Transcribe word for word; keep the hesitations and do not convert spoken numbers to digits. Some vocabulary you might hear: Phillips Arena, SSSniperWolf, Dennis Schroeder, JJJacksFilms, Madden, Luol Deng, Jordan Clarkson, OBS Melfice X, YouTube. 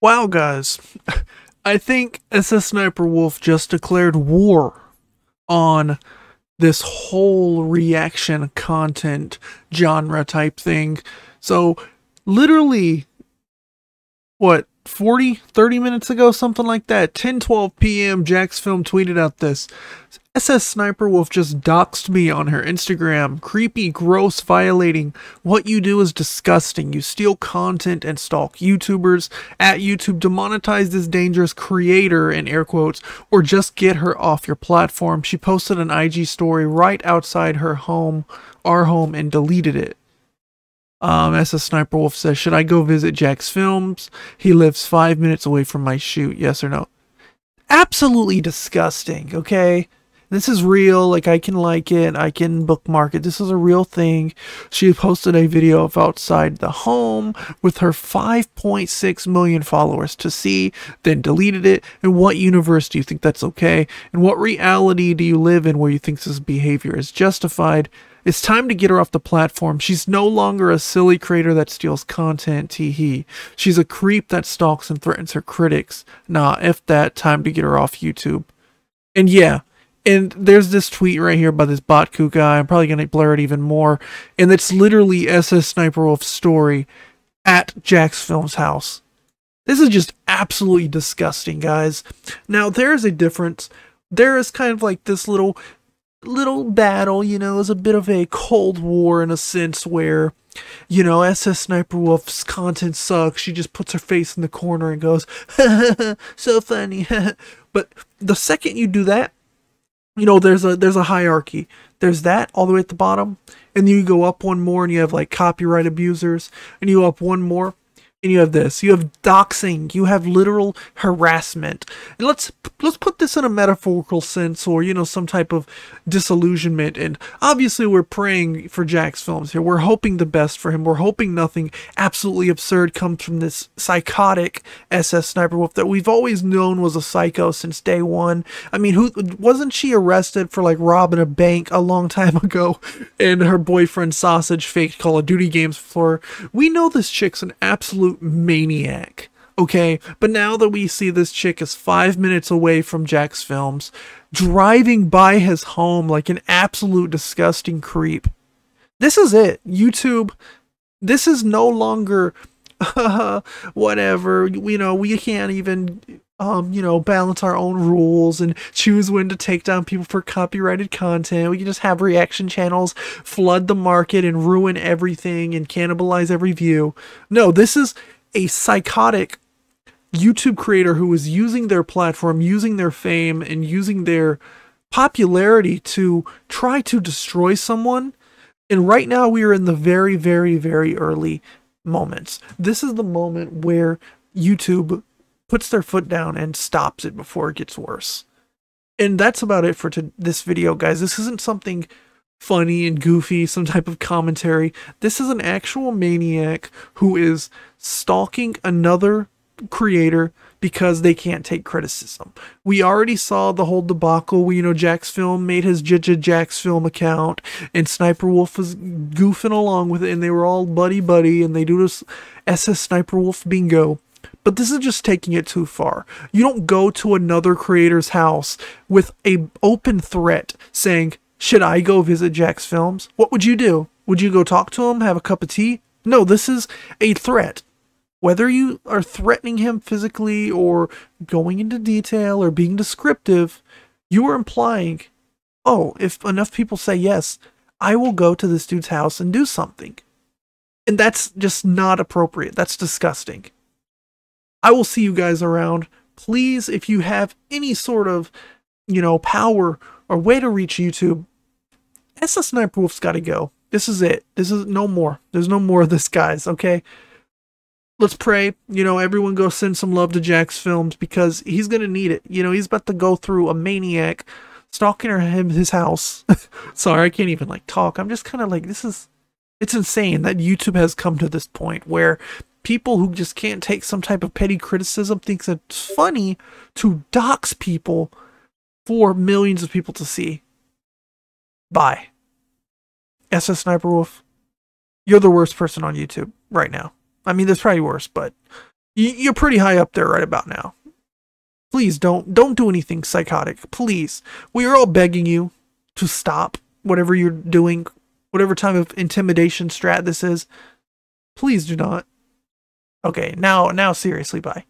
Wow, guys. I think SSSniperWolf just declared war on this whole reaction content genre type thing. So literally, what, forty, thirty minutes ago, something like that, ten, twelve p m, JacksFilms tweeted out this. SSSniperWolf just doxed me on her Instagram. Creepy, gross, violating. What you do is disgusting. You steal content and stalk YouTubers. At YouTube, demonetize this dangerous creator, in air quotes, or just get her off your platform. She posted an I G story right outside her home, our home, and deleted it. Um, SSSniperWolf says, should I go visit JacksFilms? He lives five minutes away from my shoot. Yes or no? Absolutely disgusting, okay? This is real. Like, I can like it. I can bookmark it. This is a real thing. She posted a video of outside the home with her five point six million followers to see, then deleted it. In what universe do you think that's okay? And what reality do you live in where you think this behavior is justified? It's time to get her off the platform. She's no longer a silly creator that steals content, tee hee. She's a creep that stalks and threatens her critics. Nah, F that. Time to get her off YouTube. And yeah, and there's this tweet right here by this Botku guy. I'm probably going to blur it even more. And it's literally SSSniperWolf's story at JacksFilms' house. This is just absolutely disgusting, guys. Now, there's a difference. There is kind of like this little... little battle, you know, is a bit of a cold war in a sense where, you know, SSSniperWolf's content sucks. She just puts her face in the corner and goes, so funny. But the second you do that, you know, there's a there's a hierarchy. There's that all the way at the bottom, and then you go up one more, and you have like copyright abusers, and you go up one more, and you have this. You have doxing. You have literal harassment. And let's let's put this in a metaphorical sense, or, you know, some type of disillusionment. And obviously we're praying for JacksFilms here. We're hoping the best for him. We're hoping nothing absolutely absurd comes from this psychotic SSSniperWolf that we've always known was a psycho since day one. I mean, who wasn't she arrested for like robbing a bank a long time ago, and her boyfriend Sausage faked Call of Duty games for her? We know this chick's an absolute maniac, okay? But now that we see this chick is five minutes away from JacksFilms, driving by his home like an absolute disgusting creep, this is it, YouTube. This is no longer uh, whatever, you know, we can't even um you know, balance our own rules and choose when to take down people for copyrighted content. We can just have reaction channels flood the market and ruin everything and cannibalize every view. No, this is a psychotic YouTube creator who is using their platform, using their fame, and using their popularity to try to destroy someone. And right now we are in the very, very, very early moments. This is the moment where YouTube puts their foot down and stops it before it gets worse. And that's about it for to this video, guys. This isn't something funny and goofy, some type of commentary. This is an actual maniac who is stalking another creator because they can't take criticism. We already saw the whole debacle. We, you know, JacksFilms made his JJJacksFilms account, and SniperWolf was goofing along with it, and they were all buddy-buddy, and they do this SSSniperWolf bingo. But this is just taking it too far. You don't go to another creator's house with an open threat saying, should I go visit JacksFilms? What would you do? Would you go talk to him, have a cup of tea? No, this is a threat. Whether you are threatening him physically or going into detail or being descriptive, you are implying, oh, if enough people say yes, I will go to this dude's house and do something. And that's just not appropriate. That's disgusting. I will see you guys around. Please, if you have any sort of, you know, power or way to reach YouTube, SSSniperWolf's got to go. This is it. This is no more. There's no more of this, guys, okay? Let's pray. You know, everyone go send some love to JacksFilms because he's going to need it. You know, he's about to go through a maniac stalking him his house. Sorry, I can't even, like, talk. I'm just kind of like, this is... it's insane that YouTube has come to this point where people who just can't take some type of petty criticism thinks it's funny to dox people for millions of people to see. Bye. SSSniperWolf, you're the worst person on YouTube right now. I mean, there's probably worse, but You're pretty high up there right about now. Please don't don't do anything psychotic. Please. We are all begging you to stop whatever you're doing, whatever type of intimidation strat this is. Please do not. Okay, now now seriously, bye.